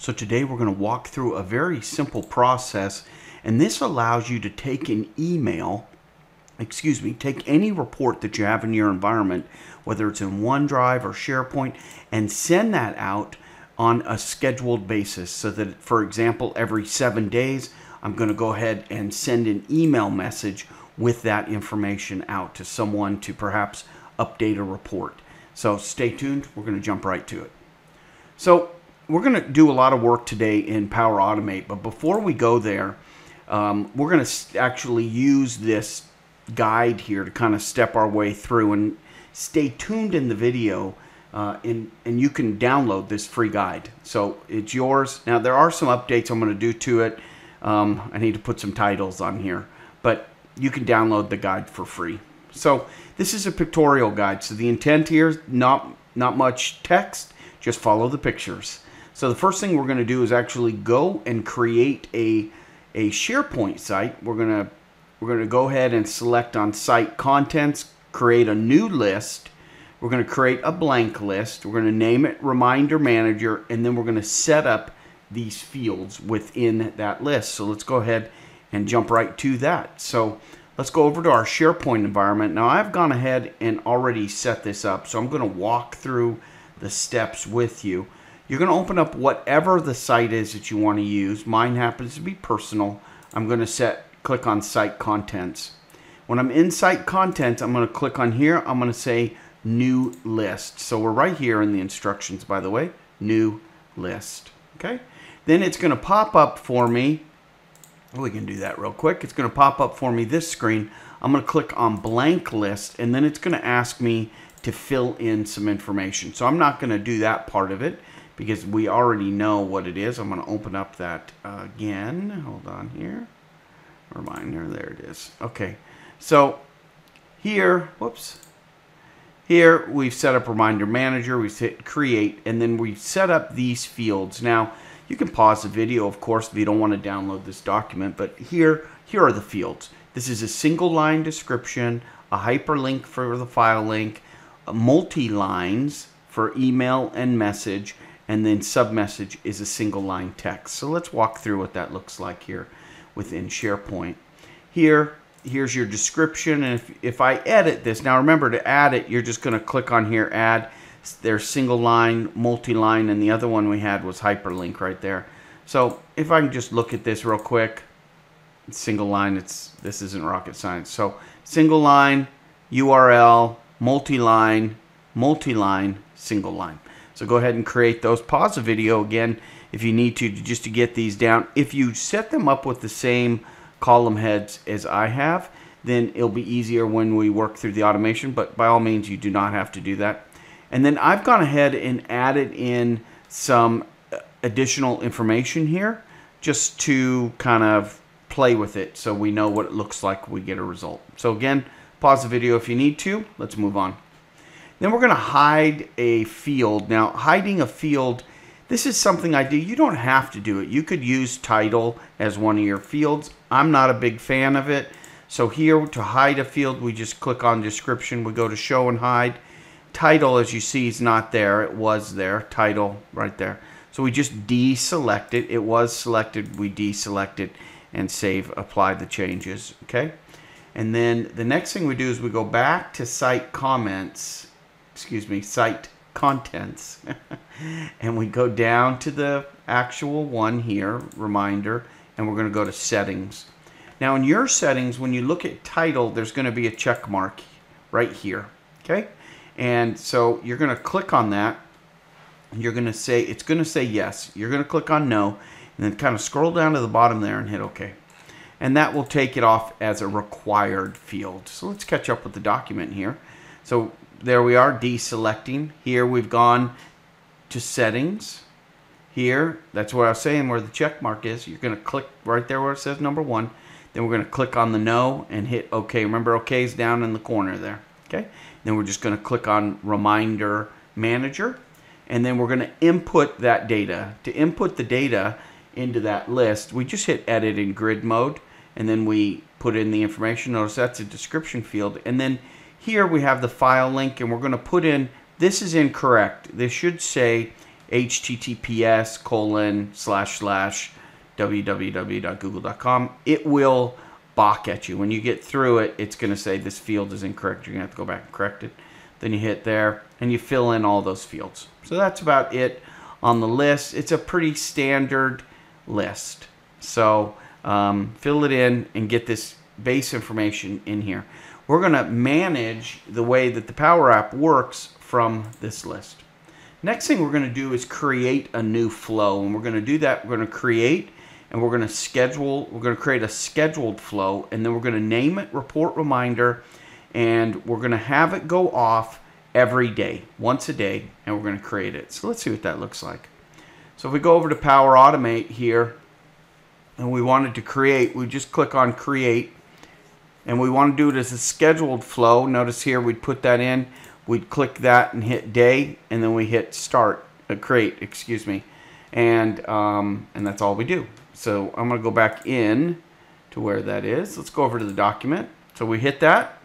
So today we're going to walk through a very simple process, and this allows you to take an email, take any report that you have in your environment, whether it's in OneDrive or SharePoint, and send that out on a scheduled basis so that, for example, every 7 days, I'm going to go ahead and send an email message with that information out to someone to perhaps update a report. So stay tuned. We're going to jump right to it. So we're going to do a lot of work today in Power Automate, but before we go there, we're going to actually use this guide here to kind of step our way through, and stay tuned in the video and you can download this free guide. So it's yours. Now there are some updates I'm going to do to it. I need to put some titles on here, but you can download the guide for free. So this is a pictorial guide. So the intent here is not much text, just follow the pictures. So the first thing we're going to do is actually go and create a SharePoint site. We're going to go ahead and select on site contents, create a new list. We're going to create a blank list. We're going to name it Reminder Manager, and then we're going to set up these fields within that list. So let's go ahead and jump right to that. So let's go over to our SharePoint environment. Now I've gone ahead and already set this up, so I'm going to walk through the steps with you. You're going to open up whatever the site is that you want to use. Mine happens to be personal. I'm going to click on Site Contents. When I'm in Site Contents, I'm going to click on here. I'm going to say New List. So we're right here in the instructions, by the way. New List. Okay. Then it's going to pop up for me. We can do that real quick. It's going to pop up for me this screen. I'm going to click on Blank List, and then it's going to ask me to fill in some information. So I'm not going to do that part of it because we already know what it is. I'm going to open up that again. Hold on here. Reminder, there it is. Okay. So here, whoops. Here we've set up Reminder Manager, we've hit Create, and then we've set up these fields. Now, you can pause the video, of course, if you don't want to download this document, but here are the fields. This is a single line description, a hyperlink for the file link, multi-lines for email and message, and then sub-message is a single line text. So let's walk through what that looks like here within SharePoint. Here's your description, and if I edit this, now remember to add it, you're just going to click on here, add. There's single line, multi-line, and the other one we had was hyperlink right there. So if I can just look at this real quick, single line, this isn't rocket science. So single line, URL, multi-line, multi-line, single line. So go ahead and create those. Pause the video again if you need to, just to get these down. If you set them up with the same column heads as I have, then it'll be easier when we work through the automation, but by all means you do not have to do that. And then I've gone ahead and added in some additional information here just to kind of play with it so we know what it looks like when we get a result. So again, pause the video if you need to. Let's move on. Then we're going to hide a field. Now, hiding a field, this is something I do. You don't have to do it. You could use title as one of your fields. I'm not a big fan of it. So here, to hide a field, we just click on description. We go to show and hide. Title, as you see, is not there. It was there. Title right there. So we just deselect it. It was selected. We deselect it and save, apply the changes. Okay. And then the next thing we do is we go back to site contents, and we go down to the actual one here, Reminder, and we're going to go to settings. Now in your settings, when you look at title, there's going to be a check mark right here. Okay. And so you're going to click on that. You're going to say, it's going to say yes. You're going to click on no, and then kind of scroll down to the bottom there and hit OK. And that will take it off as a required field. So let's catch up with the document here. So there we are, deselecting. Here we've gone to settings. Here, that's what I was saying, where the check mark is. You're going to click right there where it says #1. Then we're going to click on the no and hit OK. Remember, OK is down in the corner there. Okay, then we're just going to click on Reminder Manager, and then we're going to input that data. To input the data into that list, we just hit edit in grid mode, and then we put in the information. Notice that's a description field, and then here we have the file link, and we're going to put in, this is incorrect. This should say https://www.google.com. It will balk at you. When you get through it, it's going to say this field is incorrect. You're going to have to go back and correct it. Then you hit there and you fill in all those fields. So that's about it on the list. It's a pretty standard list. So fill it in and get this base information in here. We're going to manage the way that the Power App works from this list. Next thing we're going to do is create a new flow, and we're going to do that. We're going to create and we're going to schedule. We're going to create a scheduled flow, and then we're going to name it Report Reminder, and we're going to have it go off every day, once a day, and we're going to create it. So let's see what that looks like. So if we go over to Power Automate here and we wanted to create, we just click on Create, and we want to do it as a scheduled flow. Notice here we'd put that in. We'd click that and hit day, and then we hit start, create, excuse me. And that's all we do. So I'm going to go back in to where that is. Let's go over to the document. So we hit that,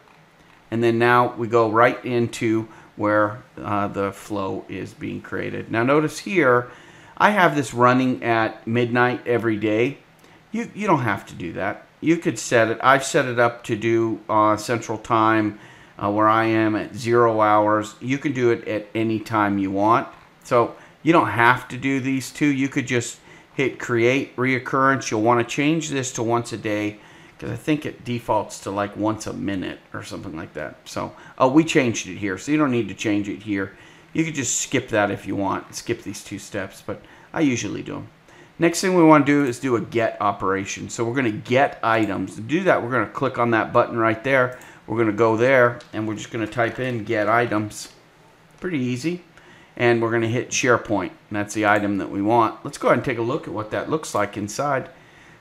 and then now we go right into where the flow is being created. Now notice here, I have this running at midnight every day. You don't have to do that. You could set it. I've set it up to do Central Time, where I am at 0 hours. You can do it at any time you want. So you don't have to do these two. You could just hit create reoccurrence. You'll want to change this to once a day, because I think it defaults to like once a minute or something like that. So we changed it here, so you don't need to change it here. You could just skip that if you want, skip these two steps, but I usually do them. Next thing we want to do is do a get operation. So we're going to get items. To do that, we're going to click on that button right there. We're going to go there, and we're just going to type in get items. Pretty easy. And we're going to hit SharePoint, and that's the item that we want. Let's go ahead and take a look at what that looks like inside.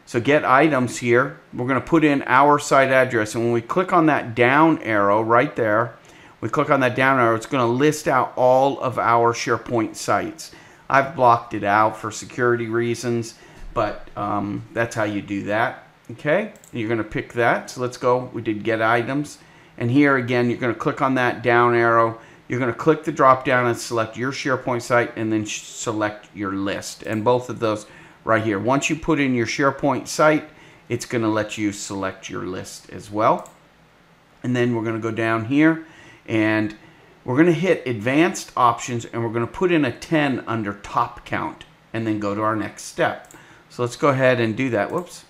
So get items here. We're going to put in our site address, and when we click on that down arrow right there, we click on that down arrow, it's going to list out all of our SharePoint sites. I've blocked it out for security reasons, but that's how you do that. Okay, you're going to pick that. So let's go. We did get items. And here again, you're going to click on that down arrow. You're going to click the drop down and select your SharePoint site, and then select your list. And both of those right here. Once you put in your SharePoint site, it's going to let you select your list as well. And then we're going to go down here, and we're going to hit advanced options, and we're going to put in a 10 under top count, and then go to our next step. So let's go ahead and do that. Whoops.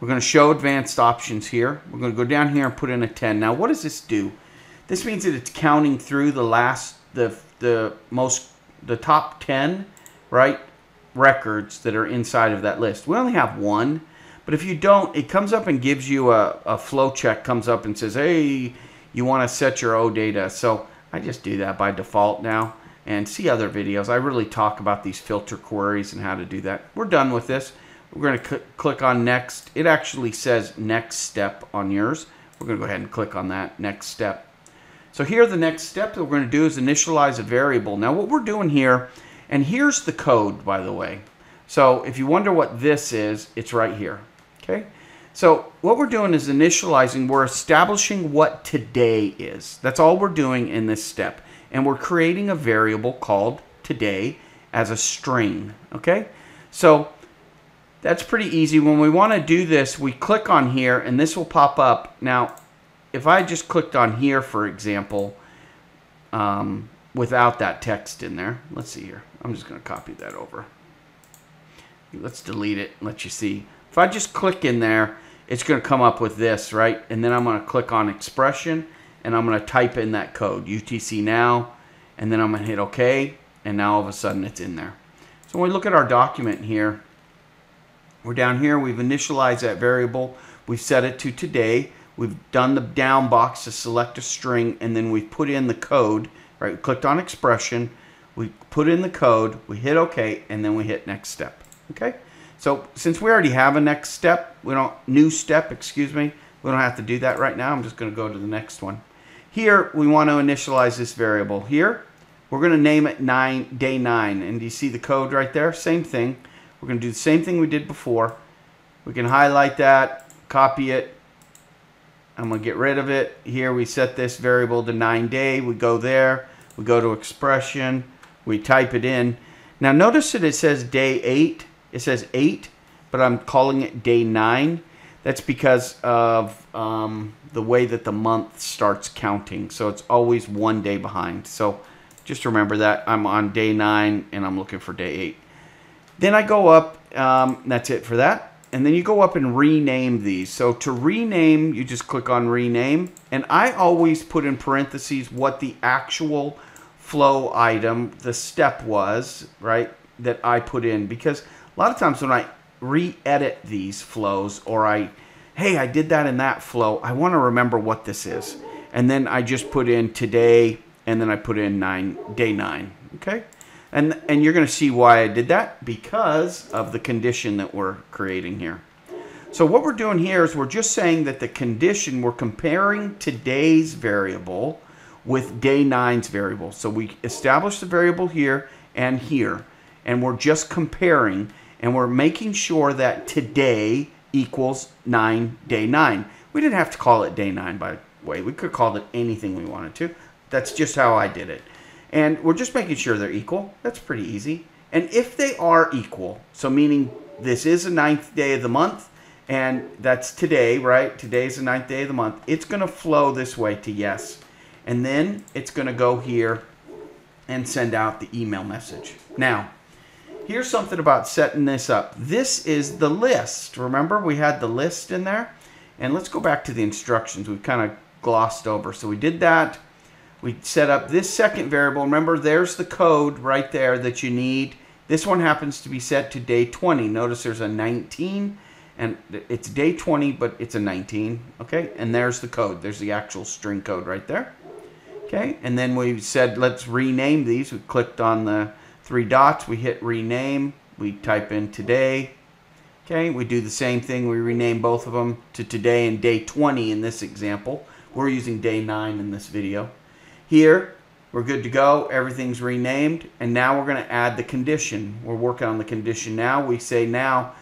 We're going to show advanced options here. We're going to go down here and put in a 10. Now, what does this do? This means that it's counting through the last, the top 10, right, records that are inside of that list. We only have one, but if you don't, it comes up and gives you a flow check, comes up and says, hey, you want to set your OData. So I just do that by default now, and see other videos. I really talk about these filter queries and how to do that. We're done with this. We're going to click on next. It actually says next step on yours. We're going to go ahead and click on that next step. So here the next step that we're going to do is initialize a variable. Now what we're doing here, and here's the code, by the way. So if you wonder what this is, it's right here. Okay. So what we're doing is initializing. We're establishing what today is. That's all we're doing in this step. And we're creating a variable called today as a string. Okay. So that's pretty easy. When we want to do this, we click on here, and this will pop up. Now, if I just clicked on here, for example, without that text in there, let's see here. I'm just going to copy that over. Let's delete it and let you see. If I just click in there, it's going to come up with this, right? And then I'm going to click on expression, and I'm going to type in that code, UTC now, and then I'm going to hit OK, and now all of a sudden it's in there. So when we look at our document here, we're down here, we've initialized that variable, we've set it to today, we've done the down box to select a string, and then we've put in the code, right? We clicked on expression, we put in the code, we hit OK, and then we hit next step, okay? So since we already have a next step, we don't have to do that right now. I'm just going to go to the next one. Here, we want to initialize this variable here. We're going to name it day 9, and do you see the code right there? Same thing. We're going to do the same thing we did before. We can highlight that, copy it. I'm going to get rid of it. Here we set this variable to 9 day. We go there. We go to expression. We type it in. Now notice that it says day 8. It says 8, but I'm calling it day 9. That's because of the way that the month starts counting. So it's always one day behind. So just remember that I'm on day 9 and I'm looking for day 8. Then I go up, that's it for that. And then you go up and rename these. So to rename, you just click on rename. And I always put in parentheses what the actual flow item, the step was, right, that I put in. Because a lot of times when I re-edit these flows, or hey, I did that in that flow, I want to remember what this is. And then I just put in today, and then I put in day 9, okay? And you're going to see why I did that, because of the condition that we're creating here. So what we're doing here is we're just saying that the condition, we're comparing today's variable with day 9's variable. So we establish the variable here, and we're just comparing, and we're making sure that today equals day 9. We didn't have to call it day 9, by the way. We could have called it anything we wanted to. That's just how I did it. And we're just making sure they're equal. That's pretty easy. And if they are equal, so meaning this is the 9th day of the month, and that's today, right? Today is the 9th day of the month. It's going to flow this way to yes. And then it's going to go here and send out the email message. Now, here's something about setting this up. This is the list. Remember, we had the list in there. And let's go back to the instructions. We've kind of glossed over. So we did that. We set up this second variable. Remember, there's the code right there that you need. This one happens to be set to day 20. Notice there's a 19, and it's day 20, but it's a 19, okay? And there's the code. There's the actual string code right there, okay? And then we said, let's rename these. We clicked on the 3 dots. We hit rename. We type in today, okay? We do the same thing. We rename both of them to today and day 20 in this example. We're using day 9 in this video. Here, we're good to go. Everything's renamed. And now we're going to add the condition. We're working on the condition now. We say now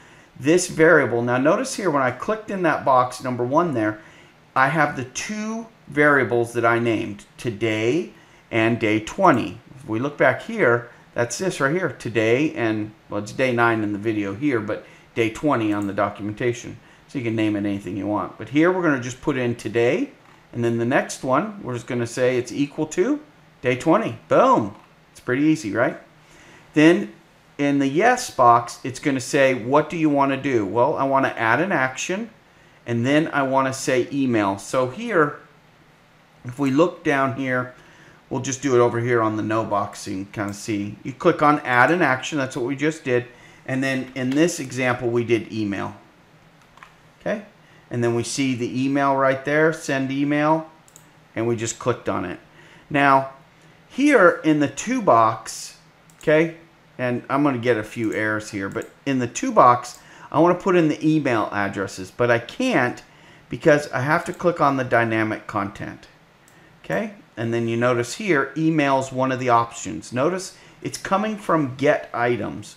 this variable. Now notice here when I clicked in that box, number 1 there, I have the 2 variables that I named, today and day 20. If we look back here, that's this right here, today and, well, it's day 9 in the video here, but day 20 on the documentation. So you can name it anything you want. But here we're going to just put in today. And then the next one, we're just going to say it's equal to day 20. Boom. It's pretty easy, right? Then in the yes box, it's going to say, what do you want to do? Well, I want to add an action, and then I want to say email. So here, if we look down here, we'll just do it over here on the no box so you can kind of see. You click on add an action. That's what we just did. And then in this example, we did email. Okay? And then we see the email right there, send email, and we just clicked on it. Now, here in the to box, okay, and I'm going to get a few errors here, but in the to box, I want to put in the email addresses, but I can't because I have to click on the dynamic content, okay? And then you notice here, email is one of the options. Notice it's coming from get items,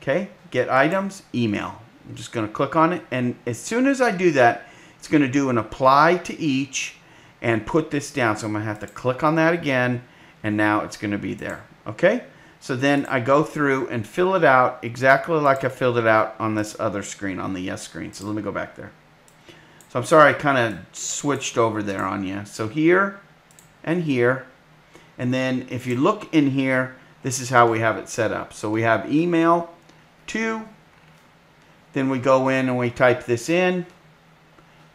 okay? Get items, email. I'm just going to click on it, and as soon as I do that, it's going to do an apply to each and put this down. So I'm going to have to click on that again, and now it's going to be there. Okay? So then I go through and fill it out exactly like I filled it out on this other screen, on the yes screen. So let me go back there. So I'm sorry I kind of switched over there on you. So here, and then if you look in here, this is how we have it set up. So we have email to. Then we go in and we type this in.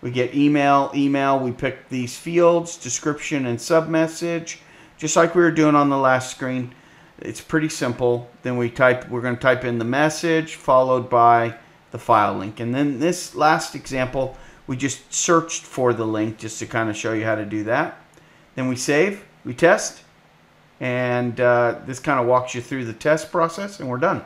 We get email. We pick these fields, description and submessage, just like we were doing on the last screen. It's pretty simple. Then we're going to type in the message followed by the file link. And then this last example, we just searched for the link just to kind of show you how to do that. Then we save, we test, and this kind of walks you through the test process, and we're done.